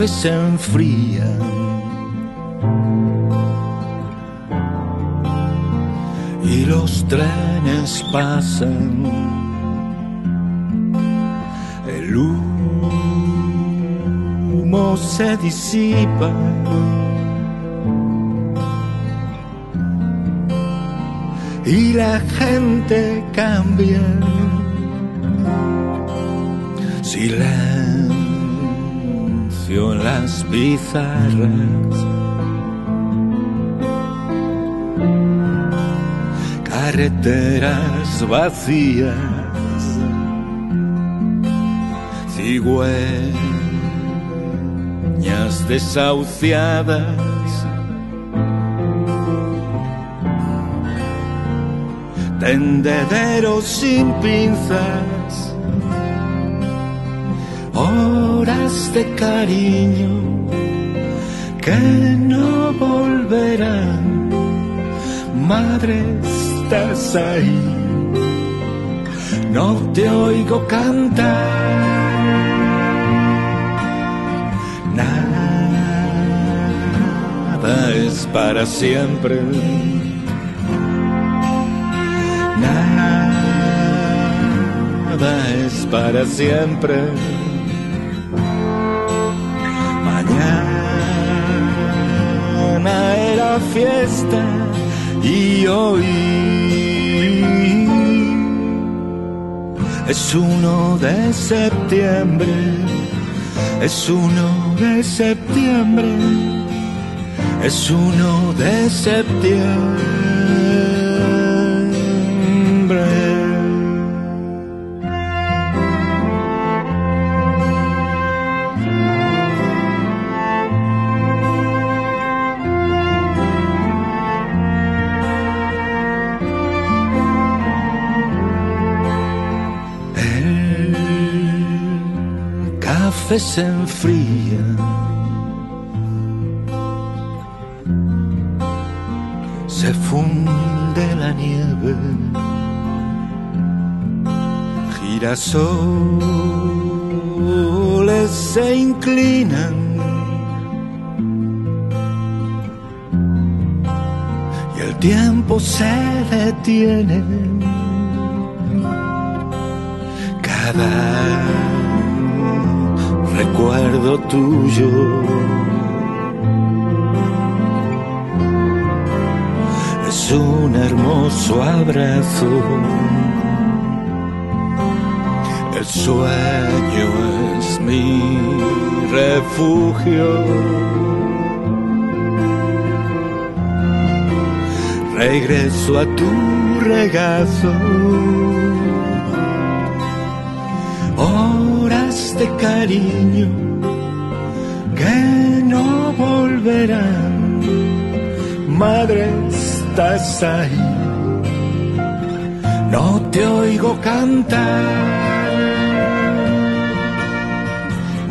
café se enfrían. Y los trenes pasan. El humo se disipa. Y la gente cambia. Silencio en las pizarras. Carreteras vacías. Cigüeñas desahuciadas. Tendederos sin pinzas. Horas de cariño que no volverán. Madre, estás ahí, no te oigo cantar. Nada es para siempre. Nada es para siempre. Mañana era fiesta y hoy es 1 de septiembre. Es 1 de septiembre. Es 1 de septiembre. Se enfría se funde la nieve, girasoles se inclinan y el tiempo se detiene. Cada recuerdo tuyo es un hermoso abrazo. El sueño es mi refugio. Regreso a tu regazo. Horas de cariño que no volverán. Madre, estás ahí, no te oigo cantar.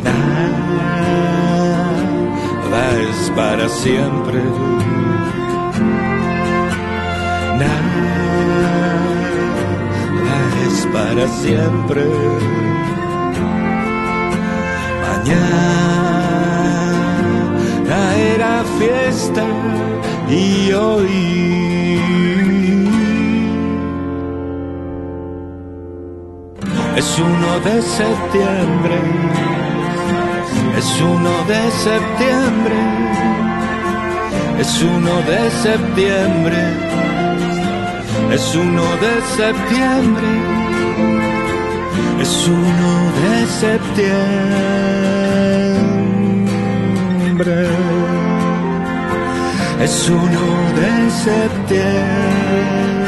Nada es para siempre. Nada es para siempre. Mañana era fiesta y hoy es 1 de septiembre. Es 1 de septiembre. Es 1 de septiembre. Es 1 de septiembre. Es 1 de septiembre. Es 1 de septiembre.